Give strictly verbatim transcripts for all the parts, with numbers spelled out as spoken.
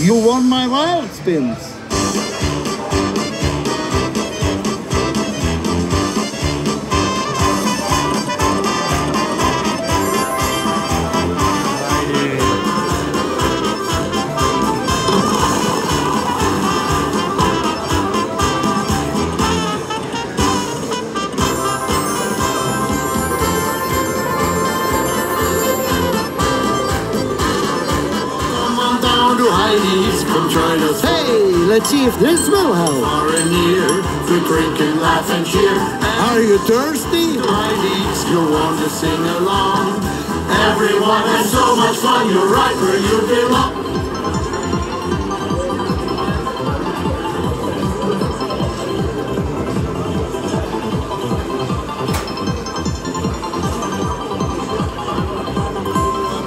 You won my wild spins. Heidi's, come join us. Hey, let's see if this will help. Far and near, to drink and laugh and cheer. And are you thirsty? Heidi's, you'll want to sing along. Everyone has so much fun, you're right where you belong.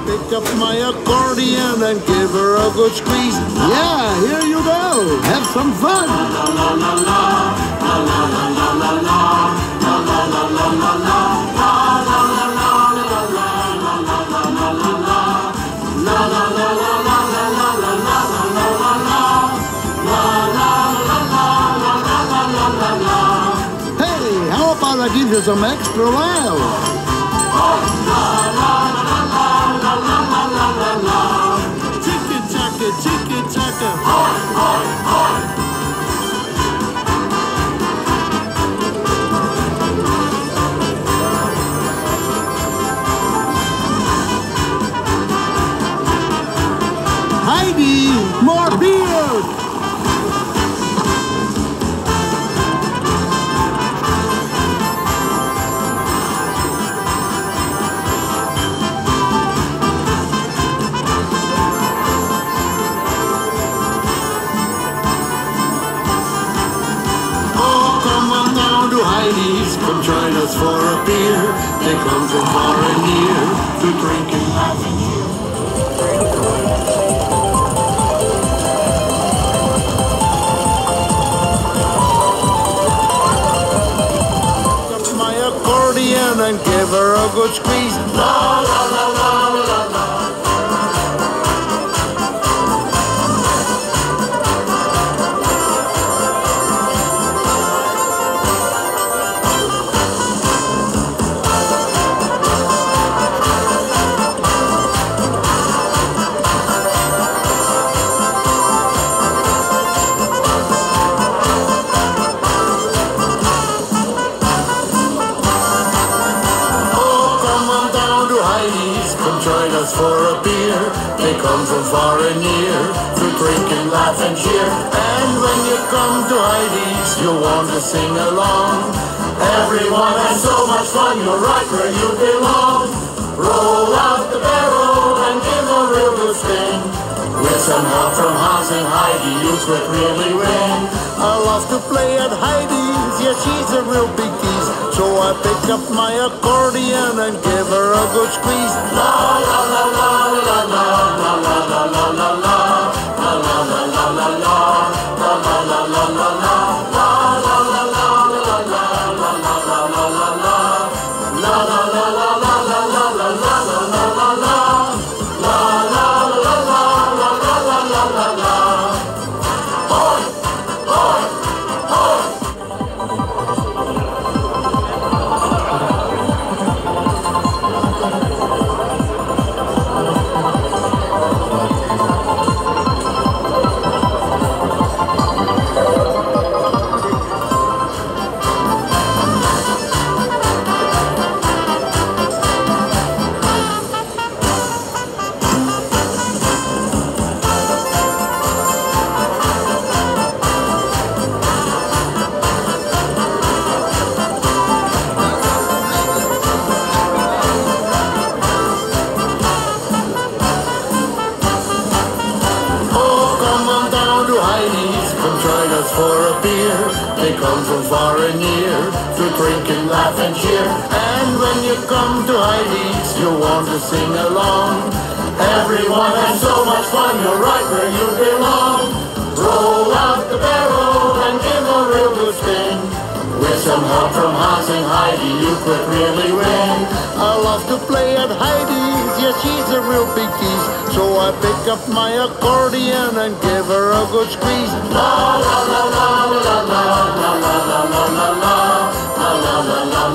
Pick up my accordion and give her a good squeeze. Yeah, here you go. Have some fun. La la la la la la la la la la la la la la la. Hey, how about I give you some extra wild? Chicka-chaka, hoi, hoi, hoi. Heidi, more beer! Heidi's, come join us for a beer. They come from far and near to drink and laugh and cheer. Pick up my accordion and give her a good squeeze. La la la la la la. Join us for a beer. They come from far and near to drink and laugh and cheer. And when you come to Heidi's, you'll want to sing along. Everyone has so much fun, you're right where you belong. Roll out the barrel and give a real good spin. With some help from Hans and Heidi, you could really win. I love to play at Heidi's, yeah, she's a real big tease. So I pick up my accordion and give her a good squeeze. La la la la la la la la la la la la. For a beer, they come from far and near to drink and laugh and cheer. And when you come to Heidi's, you'll want to sing along. Everyone has so much fun, you're right where you belong. Roll out the barrel and give a real good spin. With some help from Hans and Heidi, you could really win. I love to play at Heidi's, yeah, she's a real big tease. So I pick up my accordion and give her a good squeeze. La la la la la la la la la la la la la la la la la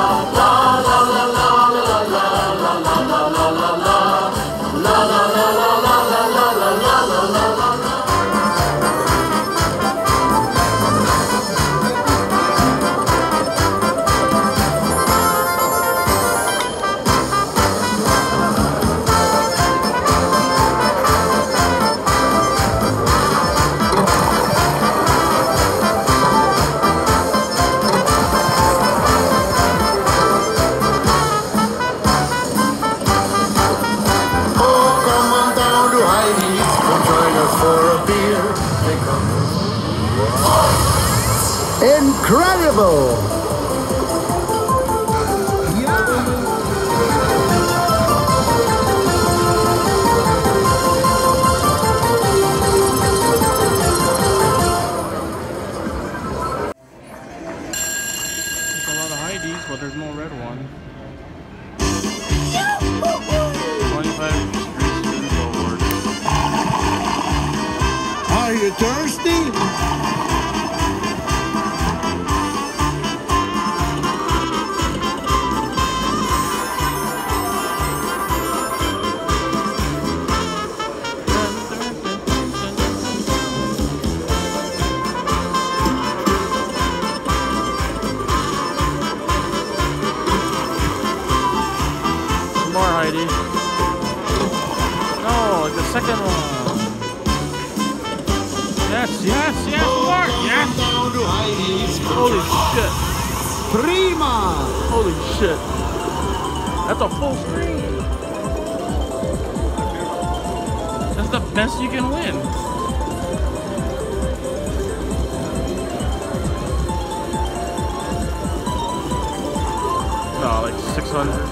Incredible! Yeah. There's a lot of Heidi's, but there's no red one. twenty-five degrees forward. Are you thirsty? No, the second one. Yes, yes, yes, Mark, yes. Holy shit. Prima. Holy shit. That's a full screen. That's the best you can win. No, like six hundred.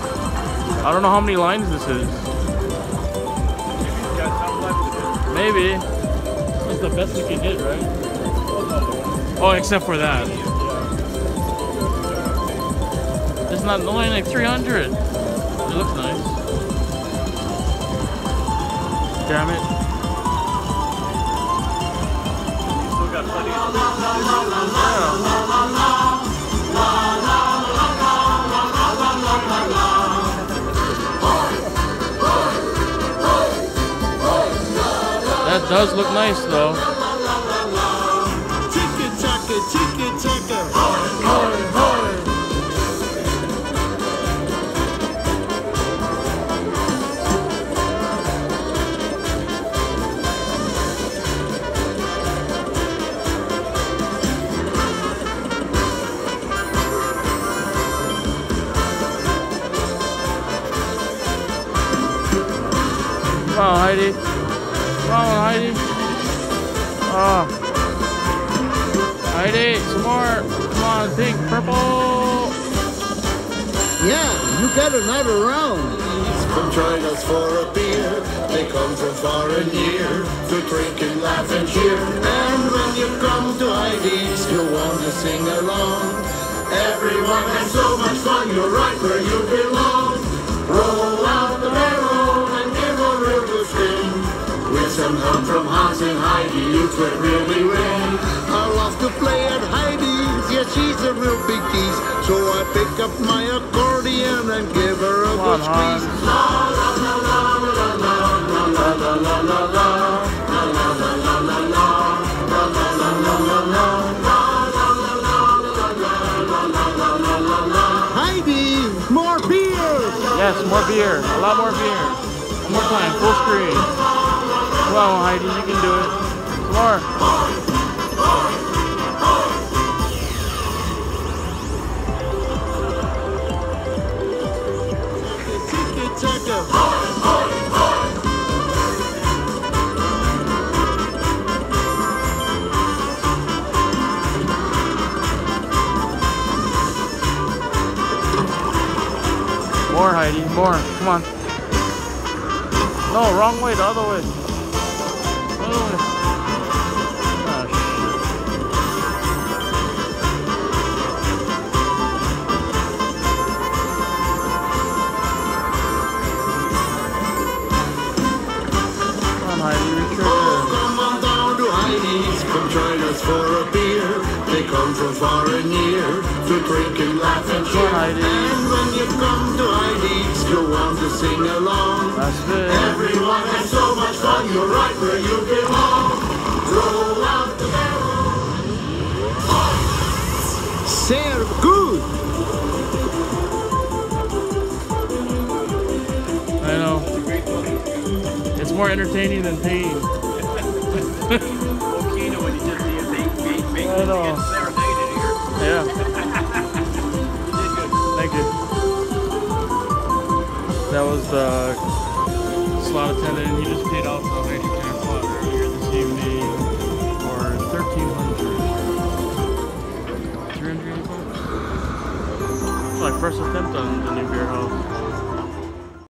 I don't know how many lines this is. Maybe. It's the best we can hit, right? Oh, except for that. It's not only like three hundred. It looks nice. Damn it. You still got plenty of time. That does look nice though. Ticket checker, ticket checker. Wow, Heidi. Oh, Heidi. Oh. Heidi, some more. Come on, pink, purple. Yeah, you got another round. From join us for a beer. They come from far and near to drink and laugh and cheer. And when you come to Heidi's, you want to sing along. Everyone has so much fun, you're right where you belong. Roll out the barrel and give a real good spin. With some help from Hans and Heidi, you could really win. I love to play at Heidi's, yeah, she's a real big tease. So I pick up my accordion and give her a good squeeze. La la la la la la la la la la la la la la la la la. Come on, Heidi, you can do it. Some more. Ticket, ticket, ticket. More, Heidi, more. Come on. No, wrong way, the other way. Oh, shit. come from far and near to drink and laugh and cheer. And when you come to Heidi's, you want to sing along. Everyone has so much fun, you're right where you belong. Roll out the barrel. Sehr gut! I know. It's more entertaining than pain. Volcano when he did the I know. Yeah. Thank you. That was the slot attendant. He just paid off the lady kind of slot earlier this evening for thirteen hundred. Three hundred. It's my first attempt on the new beer house.